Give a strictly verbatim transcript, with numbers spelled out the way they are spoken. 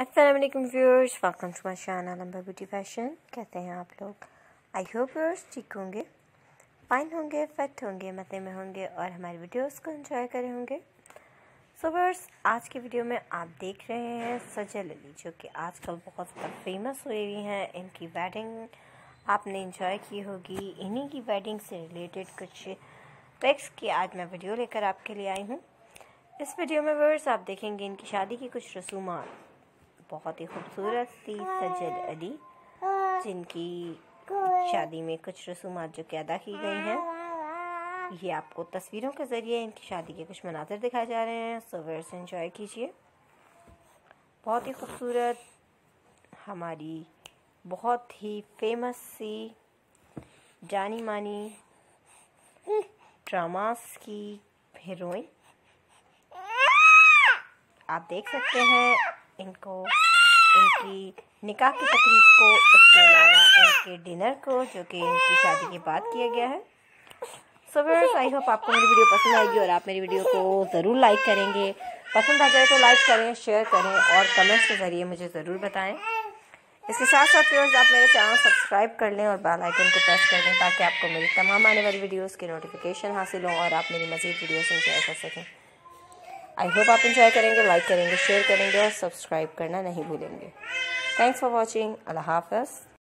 अस्सलाम वालेकुम viewers, welcome to my channel Ambar beauty fashion. कैसे हैं आप लोग? आई होप व्यूअर्स ठीक होंगे, फाइन होंगे, फिट होंगे, मज़े में होंगे और हमारी वीडियोस को एंजॉय करे होंगे। सो व्यूअर्स, आज की वीडियो में आप देख रहे हैं सजल अली, जो कि आजकल बहुत ज़्यादा फेमस हुई हुई हैं। इनकी वेडिंग आपने इंजॉय की होगी। इन्हीं की वेडिंग से रिलेटेड कुछ ट्रिक्स की आज मैं वीडियो लेकर आपके लिए आई हूँ। इस वीडियो में व्यूअर्स आप देखेंगे इनकी शादी की कुछ रसूमात, बहुत ही खूबसूरत सी सजल अली जिनकी शादी में कुछ रसूमात जो कि अदा की गई हैं। ये आपको तस्वीरों के ज़रिए इनकी शादी के कुछ मनाज़र दिखाए जा रहे हैं। सो व्यूअर्स एंजॉय कीजिए। बहुत ही खूबसूरत, हमारी बहुत ही फेमस सी, जानी मानी ड्रामास की हीरोइन, आप देख सकते हैं। इनको इनकी निकाह की तकरीब को, इसके अलावा इनके डिनर को जो कि इनकी शादी के बाद किया गया है। सो व्यूअर्स, आई होप आपको मेरी वीडियो पसंद आएगी और आप मेरी वीडियो को ज़रूर लाइक करेंगे। पसंद आ जाए तो लाइक करें, शेयर करें और कमेंट्स के ज़रिए मुझे ज़रूर बताएं। इसके साथ साथ व्यूअर्स आप मेरे चैनल सब्सक्राइब कर लें और बेल आइकन को प्रेस कर दें ताकि आपको मेरी तमाम आने वाली वीडियोज़ की नोटिफिकेशन हासिल हों और आप मेरी मज़ीद वीडियोज़ इंजॉय कर सकें। आई होप आप इंजॉय करेंगे, लाइक करेंगे, शेयर करेंगे और सब्सक्राइब करना नहीं भूलेंगे। Thanks for watching. अल्लाह हाफ़िज़।